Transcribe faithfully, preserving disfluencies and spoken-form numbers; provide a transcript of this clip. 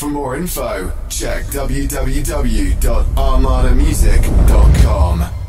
For more info, check w w w dot armada music dot com.